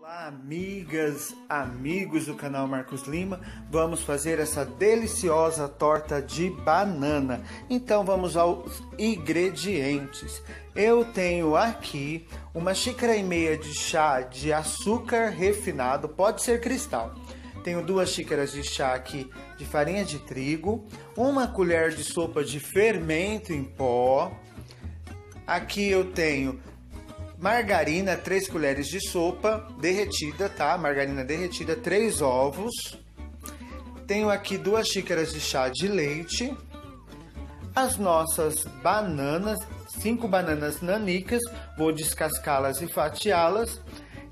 Olá, amigas, amigos do canal Marcos Lima. Vamos fazer essa deliciosa torta de banana. Então vamos aos ingredientes. Eu tenho aqui 1,5 xícaras de chá de açúcar refinado, pode ser cristal. Tenho 2 xícaras de chá aqui de farinha de trigo, 1 colher de sopa de fermento em pó. Aqui eu tenho margarina, 3 colheres de sopa derretida, tá? Margarina derretida, 3 ovos. Tenho aqui 2 xícaras de chá de leite. As nossas bananas, 5 bananas nanicas, vou descascá-las e fatiá-las.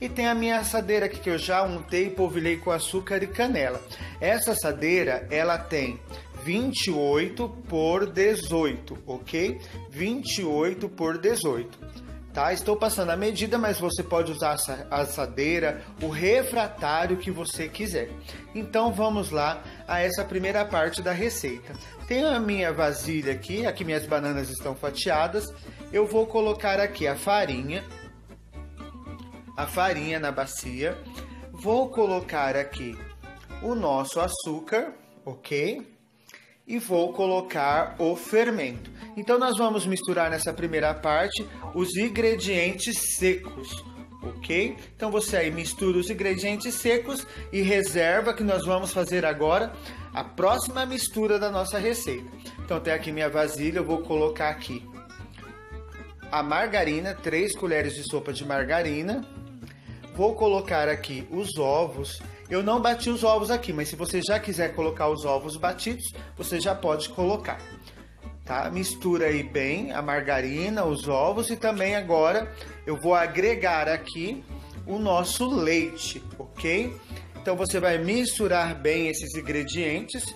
E tem a minha assadeira aqui que eu já untei e polvilhei com açúcar e canela. Essa assadeira, ela tem 28 por 18, ok? 28 por 18. Tá, estou passando a medida, mas você pode usar a assadeira, o refratário que você quiser. Então vamos lá a essa primeira parte da receita. Tenho a minha vasilha aqui minhas bananas estão fatiadas. Eu vou colocar aqui a farinha na bacia. Vou colocar aqui o nosso açúcar, ok? E vou colocar o fermento. Então nós vamos misturar nessa primeira parte os ingredientes secos, ok? Então você aí mistura os ingredientes secos e reserva, que nós vamos fazer agora a próxima mistura da nossa receita. Então tem aqui minha vasilha, eu vou colocar aqui a margarina, 3 colheres de sopa de margarina. Vou colocar aqui os ovos. Eu não bati os ovos aqui, mas se você já quiser colocar os ovos batidos, você já pode colocar, tá? Mistura aí bem a margarina, os ovos, e também agora eu vou agregar aqui o nosso leite, ok? Então você vai misturar bem esses ingredientes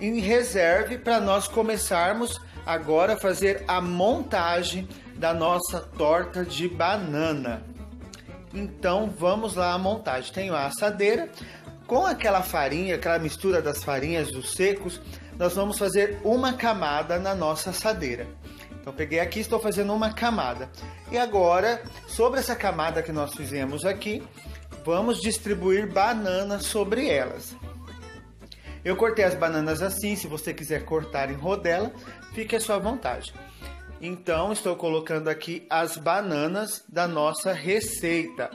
e reserve para nós começarmos agora a fazer a montagem da nossa torta de banana. Então vamos lá à montagem. Tenho a assadeira com aquela farinha, aquela mistura das farinhas dos secos. Nós vamos fazer uma camada na nossa assadeira. Então peguei aqui, estou fazendo uma camada. E agora, sobre essa camada que nós fizemos aqui, vamos distribuir bananas sobre elas. Eu cortei as bananas assim, se você quiser cortar em rodela, fique à sua vontade. Então, estou colocando aqui as bananas da nossa receita,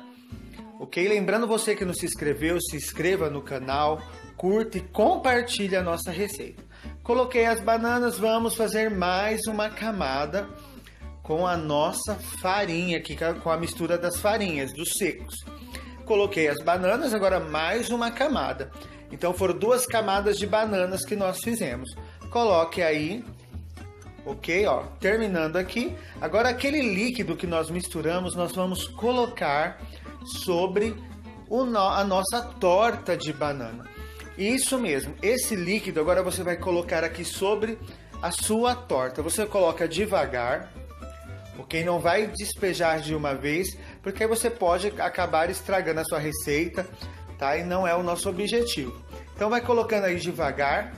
ok? Lembrando você que não se inscreveu, se inscreva no canal, curta e compartilhe a nossa receita. Coloquei as bananas, vamos fazer mais uma camada com a nossa farinha aqui, com a mistura das farinhas, dos secos. Coloquei as bananas, agora mais uma camada. Então, foram 2 camadas de bananas que nós fizemos. Coloque aí... Ok, ó, terminando aqui, agora aquele líquido que nós misturamos, nós vamos colocar sobre a nossa torta de banana. Isso mesmo, esse líquido agora você vai colocar aqui sobre a sua torta. Você coloca devagar, ok? Não vai despejar de uma vez, porque aí você pode acabar estragando a sua receita, tá? E não é o nosso objetivo. Então vai colocando aí devagar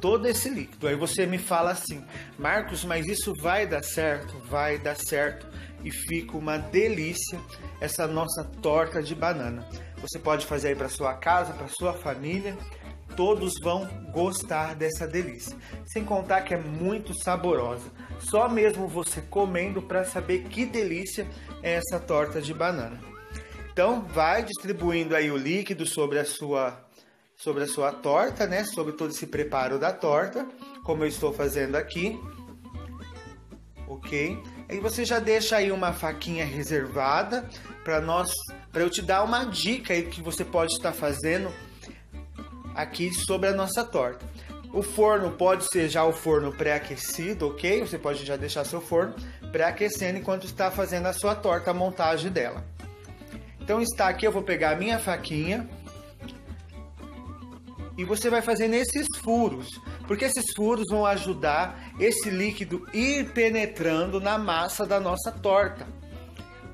todo esse líquido. Aí você me fala assim: Marcos, mas isso vai dar certo? Vai dar certo, e fica uma delícia essa nossa torta de banana. Você pode fazer aí para sua casa, para sua família, todos vão gostar dessa delícia, sem contar que é muito saborosa. Só mesmo você comendo para saber que delícia é essa torta de banana. Então vai distribuindo aí o líquido sobre a sua torta, né? Sobre todo esse preparo da torta, como eu estou fazendo aqui, ok? Aí você já deixa aí uma faquinha reservada para eu te dar uma dica aí que você pode estar fazendo aqui sobre a nossa torta. O forno pode ser já o forno pré-aquecido, ok? Você pode já deixar seu forno pré-aquecendo enquanto está fazendo a sua torta, a montagem dela. Então está aqui, eu vou pegar a minha faquinha. E você vai fazendo esses furos, porque esses furos vão ajudar esse líquido ir penetrando na massa da nossa torta,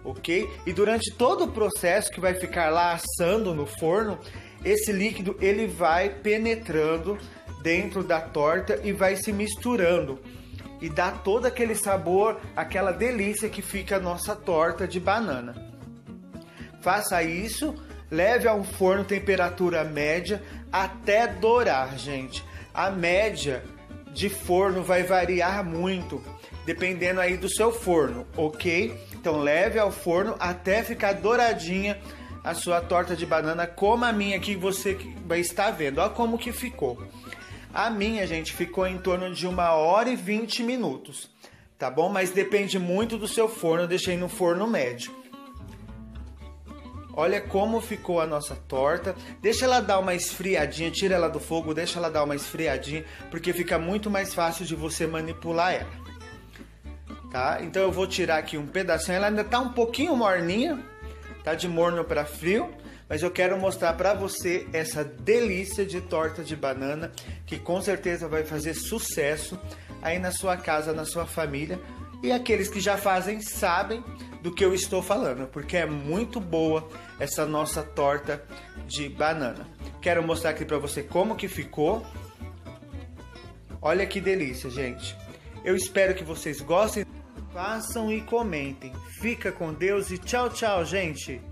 ok? E durante todo o processo que vai ficar lá assando no forno, esse líquido ele vai penetrando dentro da torta e vai se misturando. E dá todo aquele sabor, aquela delícia que fica a nossa torta de banana. Faça isso, leve ao forno temperatura média até dourar, gente. A média de forno vai variar muito, dependendo aí do seu forno, ok? Então leve ao forno até ficar douradinha a sua torta de banana, como a minha que você vai estar vendo. Olha como que ficou. A minha, gente, ficou em torno de 1h e 20 minutos, tá bom? Mas depende muito do seu forno, eu deixei no forno médio. Olha como ficou a nossa torta. Deixa ela dar uma esfriadinha, tira ela do fogo, deixa ela dar uma esfriadinha, porque fica muito mais fácil de você manipular ela. Tá? Então eu vou tirar aqui um pedacinho, ela ainda tá um pouquinho morninha, tá de morno para frio, mas eu quero mostrar para você essa delícia de torta de banana, que com certeza vai fazer sucesso aí na sua casa, na sua família, e aqueles que já fazem sabem do que eu estou falando, porque é muito boa essa nossa torta de banana. Quero mostrar aqui para você como que ficou. Olha que delícia, gente. Eu espero que vocês gostem. Façam e comentem. Fica com Deus e tchau, tchau, gente!